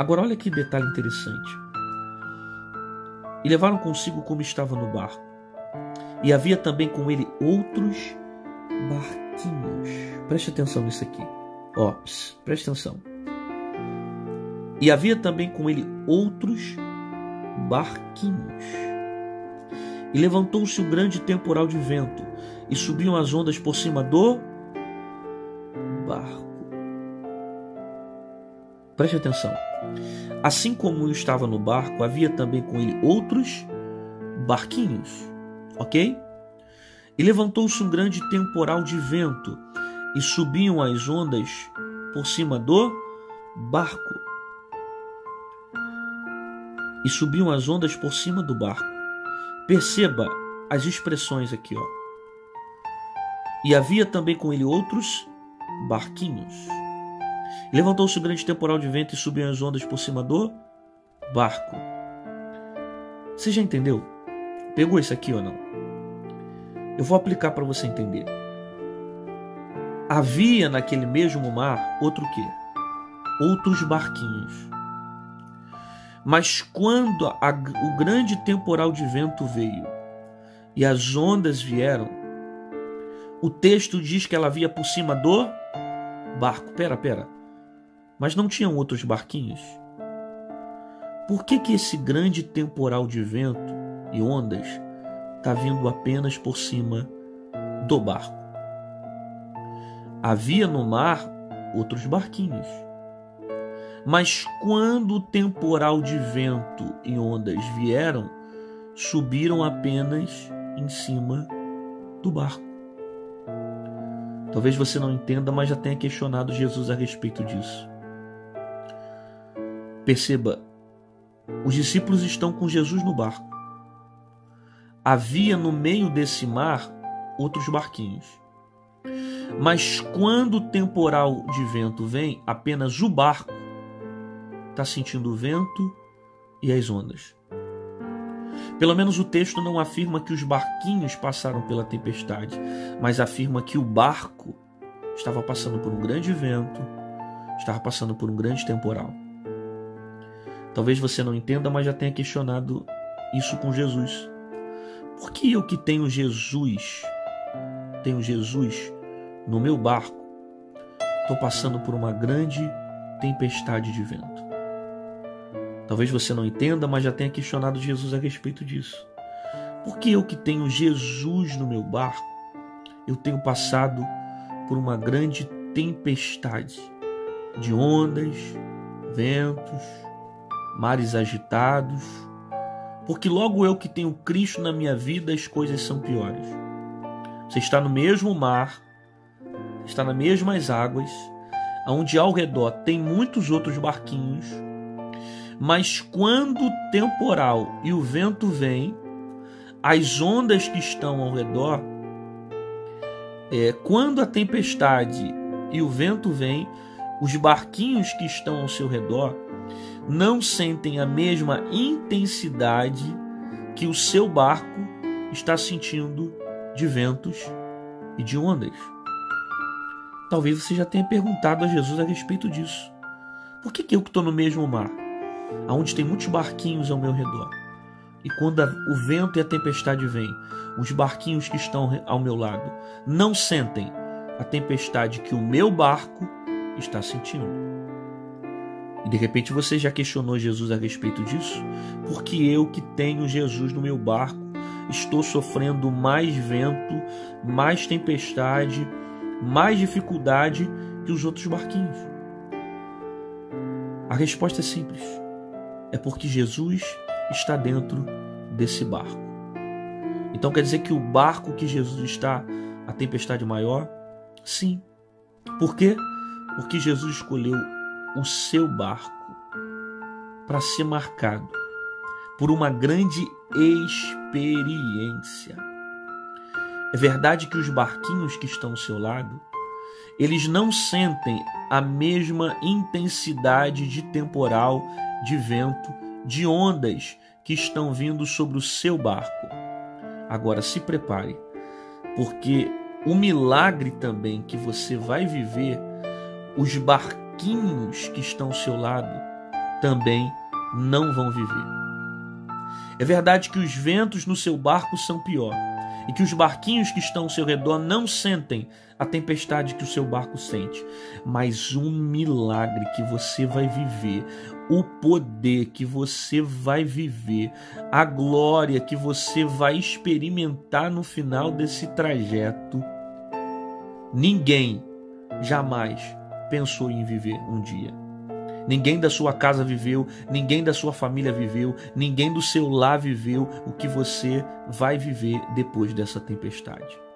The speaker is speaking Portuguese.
Agora olha que detalhe interessante. E levaram consigo como estava no barco. E havia também com ele outros barquinhos. Preste atenção nisso aqui. Ó, preste atenção. E havia também com ele outros barquinhos. E levantou-se um grande temporal de vento, e subiam as ondas por cima do barco. Preste atenção. Assim como eu estava no barco, havia também com ele outros barquinhos. Ok? E levantou-se um grande temporal de vento, e subiam as ondas por cima do barco. E subiam as ondas por cima do barco. Perceba as expressões aqui, ó. E havia também com ele outros barquinhos. Levantou-se um grande temporal de vento e subiam as ondas por cima do barco. Você já entendeu? Pegou isso aqui ou não? Eu vou aplicar para você entender. Havia naquele mesmo mar outro quê? Outros barquinhos. Mas quando o grande temporal de vento veio e as ondas vieram, o texto diz que ela havia por cima do barco. Pera. Mas não tinham outros barquinhos? Por que esse grande temporal de vento e ondas está vindo apenas por cima do barco? Havia no mar outros barquinhos. Mas quando o temporal de vento e ondas vieram, subiram apenas em cima do barco. Talvez você não entenda, mas já tenha questionado Jesus a respeito disso. Perceba, os discípulos estão com Jesus no barco. Havia no meio desse mar outros barquinhos. Mas quando o temporal de vento vem, apenas o barco está sentindo o vento e as ondas. Pelo menos o texto não afirma que os barquinhos passaram pela tempestade, mas afirma que o barco estava passando por um grande vento, estava passando por um grande temporal. Talvez você não entenda, mas já tenha questionado isso com Jesus. Por que eu que tenho Jesus no meu barco, estou passando por uma grande tempestade de vento? Talvez você não entenda, mas já tenha questionado Jesus a respeito disso. Por que eu que tenho Jesus no meu barco, eu tenho passado por uma grande tempestade de ondas, ventos, mares agitados? Porque logo eu que tenho Cristo na minha vida, as coisas são piores. Você está no mesmo mar, está nas mesmas águas, onde ao redor tem muitos outros barquinhos. Mas quando o temporal e o vento vêm, as ondas que estão ao redor, quando a tempestade e o vento vêm, os barquinhos que estão ao seu redor não sentem a mesma intensidade que o seu barco está sentindo de ventos e de ondas. Talvez você já tenha perguntado a Jesus a respeito disso. Por que eu que estou no mesmo mar, onde tem muitos barquinhos ao meu redor, e quando o vento e a tempestade vêm, os barquinhos que estão ao meu lado não sentem a tempestade que o meu barco está sentindo? E de repente você já questionou Jesus a respeito disso? Porque eu que tenho Jesus no meu barco, estou sofrendo mais vento, mais tempestade, mais dificuldade que os outros barquinhos? A resposta é simples. É porque Jesus está dentro desse barco. Então quer dizer que o barco que Jesus está, a tempestade maior? Sim. Por quê? Porque Jesus escolheu o seu barco para ser marcado por uma grande experiência. É verdade que os barquinhos que estão ao seu lado, eles não sentem a mesma intensidade de temporal, de vento, de ondas que estão vindo sobre o seu barco. Agora se prepare, porque o milagre também que você vai viver, os barquinhos que estão ao seu lado também não vão viver. É verdade que os ventos no seu barco são pior e que os barquinhos que estão ao seu redor não sentem a tempestade que o seu barco sente. Mas um milagre que você vai viver, o poder que você vai viver, a glória que você vai experimentar no final desse trajeto, ninguém jamais pensou em viver um dia. Ninguém da sua casa viveu, ninguém da sua família viveu, ninguém do seu lar viveu o que você vai viver depois dessa tempestade.